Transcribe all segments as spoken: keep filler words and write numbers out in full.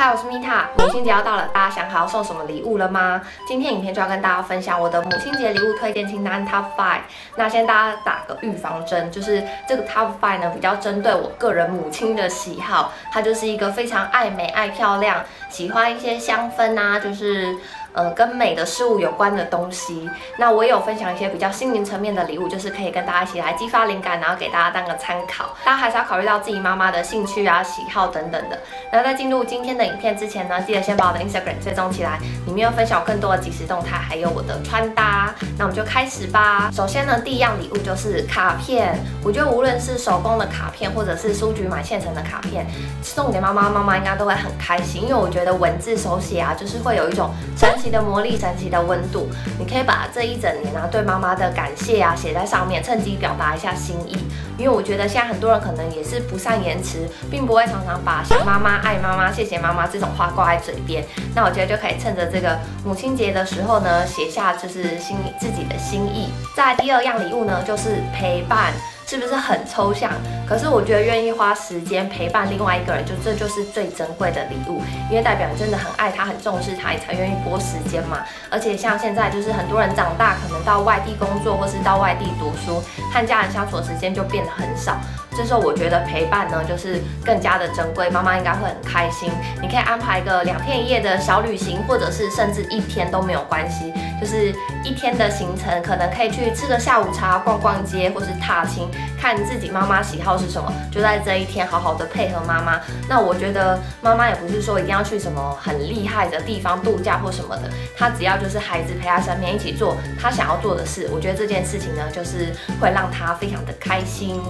嗨，我是米塔。母亲节要到了，大家想好要送什么礼物了吗？今天影片就要跟大家分享我的母亲节礼物推荐清单 Top five。那先大家打个预防针，就是这个 Top five 呢比较针对我个人母亲的喜好，她就是一个非常爱美、爱漂亮，喜欢一些香氛啊，就是。 呃，跟美的事物有关的东西，那我也有分享一些比较心灵层面的礼物，就是可以跟大家一起来激发灵感，然后给大家当个参考。大家还是要考虑到自己妈妈的兴趣啊、喜好等等的。然后在进入今天的影片之前呢，记得先把我的 Instagram 追踪起来，里面有分享更多的即时动态，还有我的穿搭。那我们就开始吧。首先呢，第一样礼物就是卡片。我觉得无论是手工的卡片，或者是书局买现成的卡片，送给妈妈，妈妈应该都会很开心，因为我觉得文字手写啊，就是会有一种神奇 的魔力，神奇的温度，你可以把这一整年啊对妈妈的感谢啊写在上面，趁机表达一下心意。因为我觉得现在很多人可能也是不善言辞，并不会常常把想妈妈、爱妈妈、谢谢妈妈这种话挂在嘴边。那我觉得就可以趁着这个母亲节的时候呢，写下就是心自己的心意。再来第二样礼物呢，就是陪伴。 是不是很抽象？可是我觉得愿意花时间陪伴另外一个人，就这就是最珍贵的礼物，因为代表你真的很爱他，很重视他，你才愿意拨时间嘛。而且像现在就是很多人长大，可能到外地工作或是到外地读书，和家人相处的时间就变得很少。这时候我觉得陪伴呢，就是更加的珍贵，妈妈应该会很开心。你可以安排个两天一夜的小旅行，或者是甚至一天都没有关系。 就是一天的行程，可能可以去吃个下午茶、逛逛街，或是踏青，看自己妈妈喜好是什么，就在这一天好好的配合妈妈。那我觉得妈妈也不是说一定要去什么很厉害的地方度假或什么的，她只要就是孩子陪她身边，一起做她想要做的事，我觉得这件事情呢，就是会让她非常的开心。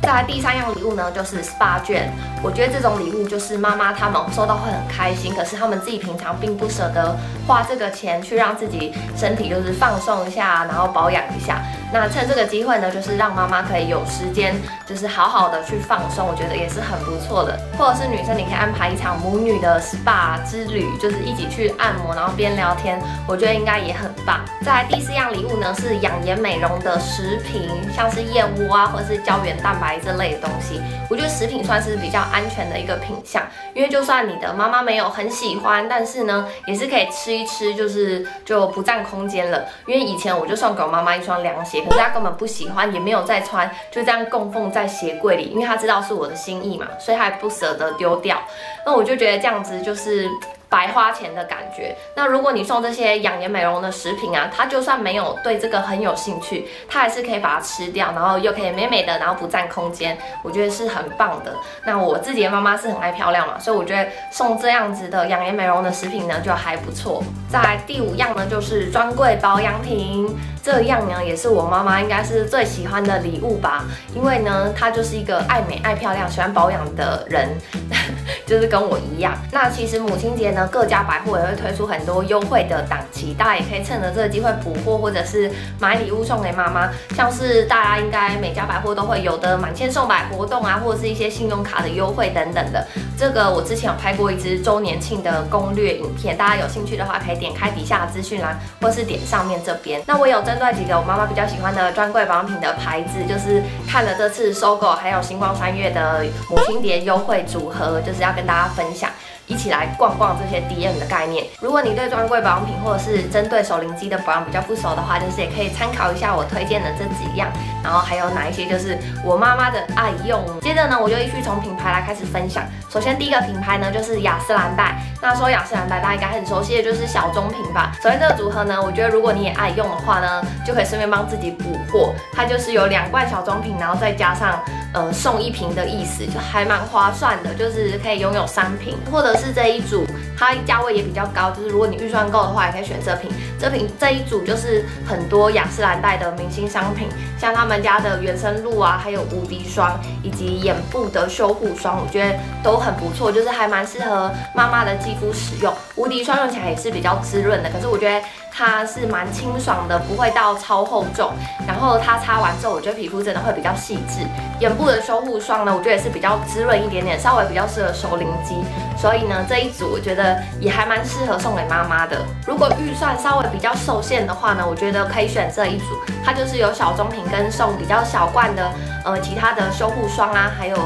再来第三样礼物呢，就是 S P A 券。我觉得这种礼物就是妈妈她们收到会很开心，可是她们自己平常并不舍得花这个钱去让自己身体就是放松一下，然后保养一下。那趁这个机会呢，就是让妈妈可以有时间，就是好好的去放松，我觉得也是很不错的。或者是女生，你可以安排一场母女的 S P A 之旅，就是一起去按摩，然后边聊天，我觉得应该也很棒。再来第四样礼物呢，是养颜美容的食品，像是燕窝啊，或是胶原蛋白 这类的东西，我觉得食品算是比较安全的一个品项，因为就算你的妈妈没有很喜欢，但是呢，也是可以吃一吃，就是就不占空间了。因为以前我就送给我妈妈一双凉鞋，可是她根本不喜欢，也没有再穿，就这样供奉在鞋柜里，因为她知道是我的心意嘛，所以她也不舍得丢掉。那我就觉得这样子就是 白花钱的感觉。那如果你送这些养颜美容的食品啊，他就算没有对这个很有兴趣，他还是可以把它吃掉，然后又可以美美的，然后不占空间，我觉得是很棒的。那我自己的妈妈是很爱漂亮嘛，所以我觉得送这样子的养颜美容的食品呢，就还不错。再来第五样呢，就是专柜保养品。 这样呢，也是我妈妈应该是最喜欢的礼物吧，因为呢，她就是一个爱美、爱漂亮、喜欢保养的人，就是跟我一样。那其实母亲节呢，各家百货也会推出很多优惠的档期，大家也可以趁着这个机会补货，或者是买礼物送给妈妈。像是大家应该每家百货都会有的满千送百活动啊，或者是一些信用卡的优惠等等的。这个我之前有拍过一支周年庆的攻略影片，大家有兴趣的话可以点开底下的资讯栏，或是点上面这边。那我有针 另外几个我妈妈比较喜欢的专柜保养品的牌子，就是看了这次收购还有星光三月的母亲节优惠组合，就是要跟大家分享，一起来逛逛这些 D M 的概念。如果你对专柜保养品或者是针对手灵肌的保养比较不熟的话，就是也可以参考一下我推荐的这几样，然后还有哪一些就是我妈妈的爱用。接着呢，我就依序从品牌来开始分享。首先第一个品牌呢，就是雅诗兰黛。 那说雅诗兰黛，大家应该很熟悉的就是小棕瓶吧。首先这个组合呢，我觉得如果你也爱用的话呢，就可以顺便帮自己补货。它就是有两罐小棕瓶，然后再加上呃送一瓶的意思，就还蛮划算的，就是可以拥有三瓶，或者是这一组。 它价位也比较高，就是如果你预算够的话，也可以选这瓶。这瓶这一组就是很多雅诗兰黛的明星商品，像他们家的原生露啊，还有无敌霜以及眼部的修护霜，我觉得都很不错，就是还蛮适合妈妈的肌肤使用。无敌霜用起来也是比较滋润的，可是我觉得 它是蛮清爽的，不会到超厚重。然后它擦完之后，我觉得皮肤真的会比较细致。眼部的修护霜呢，我觉得也是比较滋润一点点，稍微比较适合熟龄肌。所以呢，这一组我觉得也还蛮适合送给妈妈的。如果预算稍微比较受限的话呢，我觉得可以选这一组，它就是有小棕瓶跟送比较小罐的呃其他的修护霜啊，还有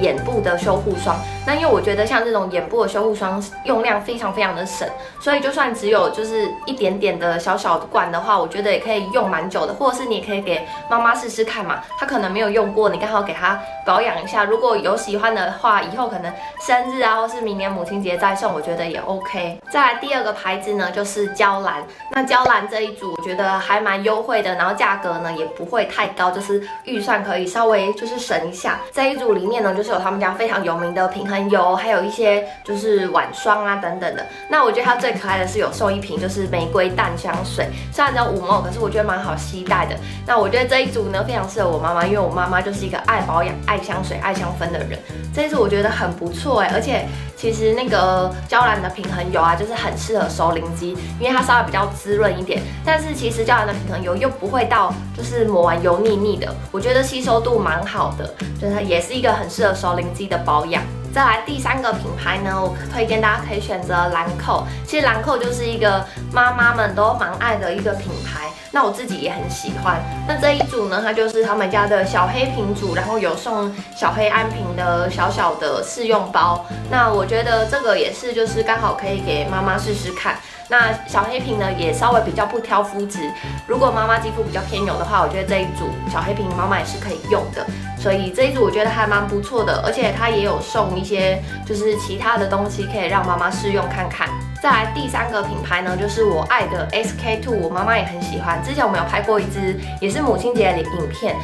眼部的修护霜。那因为我觉得像这种眼部的修护霜用量非常非常的省，所以就算只有就是一点点的小小的罐的话，我觉得也可以用蛮久的。或者是你也可以给妈妈试试看嘛，她可能没有用过，你刚好给她保养一下。如果有喜欢的话，以后可能生日啊，或是明年母亲节再送，我觉得也 OK。再来第二个牌子呢，就是娇兰。那娇兰这一组我觉得还蛮优惠的，然后价格呢也不会太高，就是预算可以稍微就是省一下。这一组里面呢，就是有他们家非常有名的平衡油，还有一些就是晚霜啊等等的。那我觉得它最可爱的是有送一瓶就是玫瑰淡香水，虽然只有五毛，可是我觉得蛮好携带的。那我觉得这一组呢非常适合我妈妈，因为我妈妈就是一个爱保养、爱香水、爱香氛的人。这一组我觉得很不错哎、欸，而且其实那个娇兰的平衡油啊，就是很适合熟龄肌，因为它稍微比较滋润一点，但是其实娇兰的平衡油又不会到就是抹完油腻腻的，我觉得吸收度蛮好的，就是也是一个很适合熟龄肌的保养。再来第三个品牌呢，我推荐大家可以选择兰蔻。其实兰蔻就是一个妈妈们都蛮爱的一个品牌，那我自己也很喜欢。那这一组呢，它就是他们家的小黑瓶组，然后有送小黑安瓶的小小的试用包。那我觉得这个也是就是刚好可以给妈妈试试看。那小黑瓶呢也稍微比较不挑肤质，如果妈妈肌肤比较偏油的话，我觉得这一组小黑瓶妈妈也是可以用的，所以这一组我觉得还蛮不错的，而且它也有送一些就是其他的东西可以让妈妈试用看看。再来第三个品牌呢，就是我爱的 S K 二， 我妈妈也很喜欢。之前我们有拍过一支也是母亲节的影片，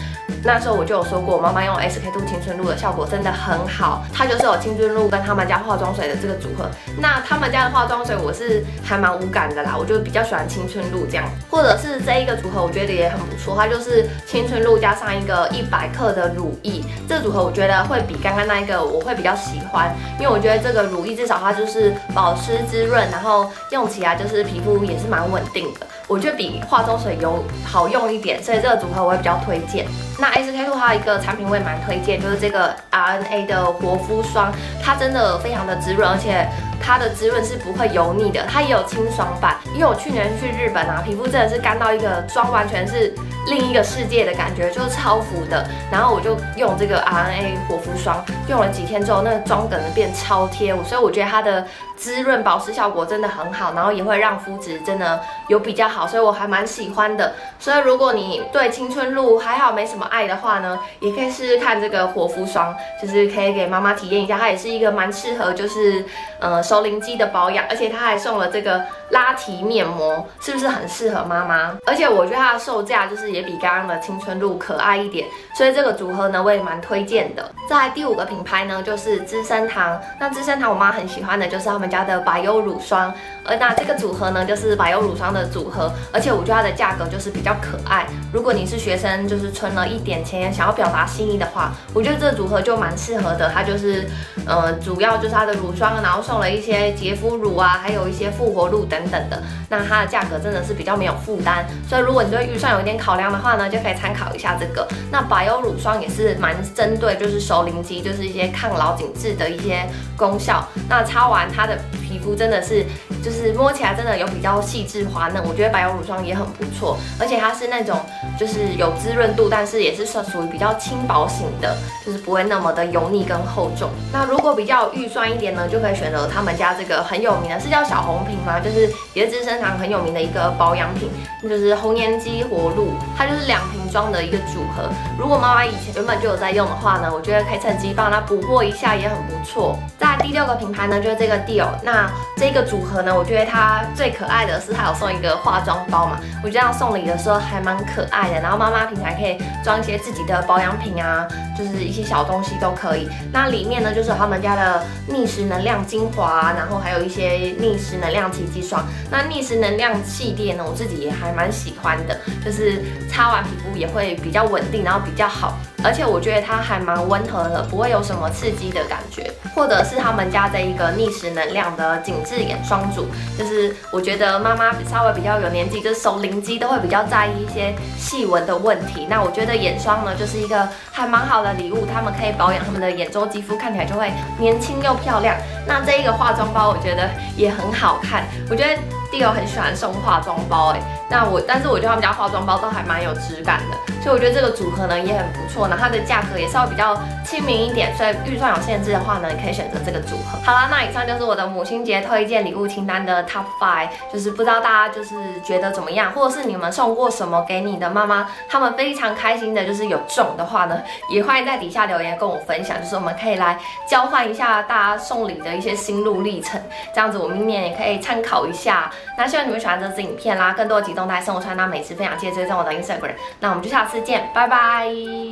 那时候我就有说过，我妈妈用 S K 二 青春露的效果真的很好。它就是有青春露跟他们家化妆水的这个组合。那他们家的化妆水我是还蛮无感的啦，我就比较喜欢青春露这样，或者是这一个组合我觉得也很不错。它就是青春露加上一个一百克的乳液，这个组合我觉得会比刚刚那一个我会比较喜欢，因为我觉得这个乳液至少它就是保湿滋润，然后用起来就是皮肤也是蛮稳定的，我觉得比化妆水油好用一点，所以这个组合我会比较推荐。那 S K 二 还有一个产品我也蛮推荐，就是这个 R N A 的活肤霜，它真的非常的滋润，而且它的滋润是不会油腻的，它也有清爽版。因为我去年去日本啊，皮肤真的是干到一个妆完全是另一个世界的感觉，就是超浮的。然后我就用这个 R N A 活肤霜，用了几天之后，那个妆梗变超贴，所以我觉得它的滋润保湿效果真的很好，然后也会让肤质真的有比较好，所以我还蛮喜欢的。所以如果你对青春露还好没什么爱的话呢，也可以试试看这个活肤霜，就是可以给妈妈体验一下，它也是一个蛮适合就是呃。熟龄肌的保养，而且他还送了这个拉提面膜，是不是很适合妈妈？而且我觉得它的售价就是也比刚刚的青春露可爱一点，所以这个组合呢我也蛮推荐的。再来第五个品牌呢就是资生堂，那资生堂我妈很喜欢的就是他们家的百优乳霜，而那这个组合呢就是百优乳霜的组合，而且我觉得它的价格就是比较可爱。如果你是学生，就是存了一点钱想要表达心意的话，我觉得这个组合就蛮适合的。它就是呃主要就是它的乳霜，然后送了一些洁肤乳啊，还有一些复活露等等的，那它的价格真的是比较没有负担，所以如果你对预算有一点考量的话呢，就可以参考一下这个。那百优乳霜也是蛮针对就是熟龄肌，就是一些抗老紧致的一些功效。那擦完它的皮肤真的是就是摸起来真的有比较细致滑嫩，我觉得百优乳霜也很不错，而且它是那种就是有滋润度，但是也是属于比较轻薄型的，就是不会那么的油腻跟厚重。那如果比较有预算一点呢，就可以选择他们家这个很有名的，是叫小红瓶吗？就是也是资生堂很有名的一个保养品，就是红颜肌活露，它就是两瓶装的一个组合。如果妈妈以前原本就有在用的话呢，我觉得可以趁机帮她补货一下，也很不错。再来第六个品牌呢，就是这个 Dior。那这个组合呢，我觉得它最可爱的是它有送一个化妆包嘛，我觉得这样送礼的时候还蛮可爱的。然后妈妈平常可以装一些自己的保养品啊，就是一些小东西都可以。那里面呢，就是他们家的逆时能量精华，然后还有一些逆时能量奇迹霜。那逆时能量系列呢，我自己也还蛮喜欢的，就是擦完皮肤也会比较稳定，然后比较好，而且我觉得它还蛮温和的，不会有什么刺激的感觉。或者是他们家这一个逆时能量的紧致眼霜组，就是我觉得妈妈稍微比较有年纪，就是熟龄肌都会比较在意一些细纹的问题。那我觉得眼霜呢，就是一个还蛮好的礼物，他们可以保养他们的眼周肌肤，看起来就会年轻又漂亮。那这一个化妆包我觉得也很好看，我觉得Dior很喜欢送化妆包哎、欸。那我，但是我觉得他们家化妆包都还蛮有质感的，所以我觉得这个组合呢也很不错。然后它的价格也稍微比较亲民一点，所以预算有限制的话呢，你可以选择这个组合。好啦，那以上就是我的母亲节推荐礼物清单的 Top Five， 就是不知道大家就是觉得怎么样，或者是你们送过什么给你的妈妈，他们非常开心的，就是有中的话呢，也欢迎在底下留言跟我分享，就是我们可以来交换一下大家送礼的一些心路历程，这样子我明年也可以参考一下。那希望你们喜欢这支影片啦，更多的集中在生活穿搭美食分享，记得追踪我的 Instagram。那我们就下次见，拜拜。